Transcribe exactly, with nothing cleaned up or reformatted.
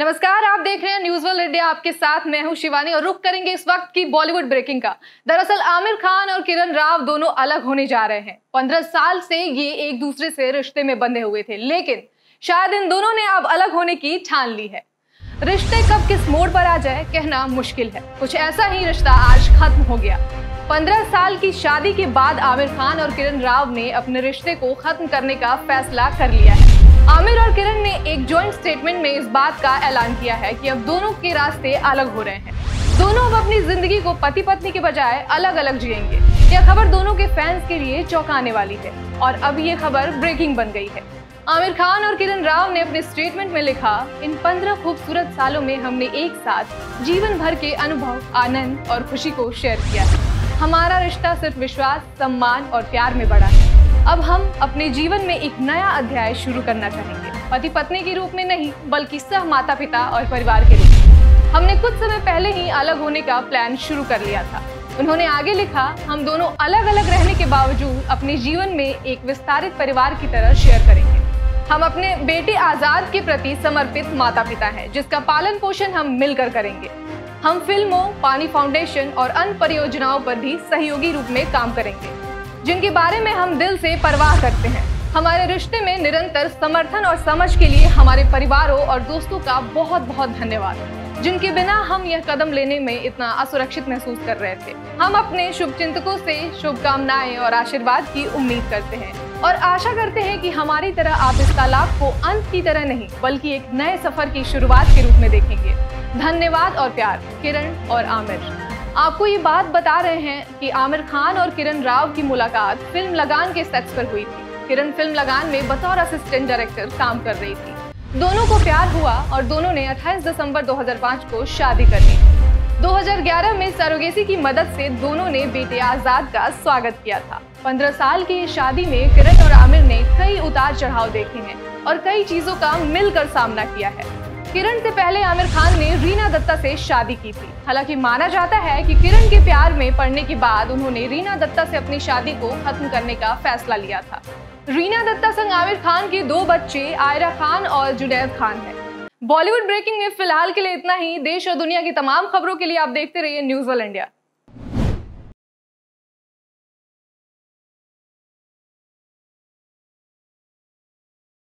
नमस्कार, आप देख रहे हैं न्यूज वर्ल्ड इंडिया, आपके साथ मैं हूं शिवानी और रुक करेंगे इस वक्त की बॉलीवुड ब्रेकिंग का। दरअसल आमिर खान और किरण राव दोनों अलग होने जा रहे हैं। पंद्रह साल से ये एक दूसरे से रिश्ते में बंधे हुए थे, लेकिन शायद इन दोनों ने अब अलग होने की ठान ली है। रिश्ते कब किस मोड़ पर आ जाए, कहना मुश्किल है। कुछ ऐसा ही रिश्ता आज खत्म हो गया। पंद्रह साल की शादी के बाद आमिर खान और किरण राव ने अपने रिश्ते को खत्म करने का फैसला कर लिया है। आमिर और किरण ने एक जॉइंट स्टेटमेंट में इस बात का ऐलान किया है कि अब दोनों के रास्ते अलग हो रहे हैं। दोनों अब अपनी जिंदगी को पति पत्नी के बजाय अलग अलग जिएंगे। यह खबर दोनों के फैंस के लिए चौंकाने वाली है और अब ये खबर ब्रेकिंग बन गई है। आमिर खान और किरण राव ने अपने स्टेटमेंट में लिखा, इन पंद्रह खूबसूरत सालों में हमने एक साथ जीवन भर के अनुभव, आनंद और खुशी को शेयर किया है। हमारा रिश्ता सिर्फ विश्वास, सम्मान और प्यार में बढ़ा है। अब हम अपने जीवन में एक नया अध्याय शुरू करना चाहेंगे, पति पत्नी के रूप में नहीं बल्कि सह माता पिता और परिवार के रूप में। हमने कुछ समय पहले ही अलग होने का प्लान शुरू कर लिया था। उन्होंने आगे लिखा, हम दोनों अलग अलग रहने के बावजूद अपने जीवन में एक विस्तारित परिवार की तरह शेयर करेंगे। हम अपने बेटे आजाद के प्रति समर्पित माता पिता है, जिसका पालन पोषण हम मिलकर करेंगे। हम फिल्मों, पानी फाउंडेशन और अन्य परियोजनाओं पर भी सहयोगी रूप में काम करेंगे, जिनके बारे में हम दिल से परवाह करते हैं। हमारे रिश्ते में निरंतर समर्थन और समझ के लिए हमारे परिवारों और दोस्तों का बहुत बहुत धन्यवाद, जिनके बिना हम यह कदम लेने में इतना असुरक्षित महसूस कर रहे थे। हम अपने शुभचिंतकों से शुभकामनाएं और आशीर्वाद की उम्मीद करते हैं और आशा करते हैं कि हमारी तरह आप इस तालाब को अंत की तरह नहीं बल्कि एक नए सफर की शुरुआत के रूप में देखेंगे। धन्यवाद और प्यार, किरण और आमिर। आपको ये बात बता रहे हैं कि आमिर खान और किरण राव की मुलाकात फिल्म लगान के सेट्स पर हुई थी। किरण फिल्म लगान में बतौर असिस्टेंट डायरेक्टर काम कर रही थी। दोनों को प्यार हुआ और दोनों ने अट्ठाईस दिसंबर दो हज़ार पाँच को शादी कर ली। दो हज़ार ग्यारह में सरोगेसी की मदद से दोनों ने बेटे आजाद का स्वागत किया था। पंद्रह साल की शादी में किरण और आमिर ने कई उतार चढ़ाव देखे हैं और कई चीजों का मिलकर सामना किया है। किरण से पहले आमिर खान ने रीना दत्ता से शादी की थी। हालांकि माना जाता है कि किरण के प्यार में पड़ने के बाद उन्होंने रीना दत्ता से अपनी शादी को खत्म करने का फैसला लिया था। रीना दत्ता संग आमिर खान के दो बच्चे आयरा खान और जुनैद खान हैं। बॉलीवुड ब्रेकिंग में फिलहाल के लिए इतना ही। देश और दुनिया की तमाम खबरों के लिए आप देखते रहिए न्यूज वर्ल्ड इंडिया।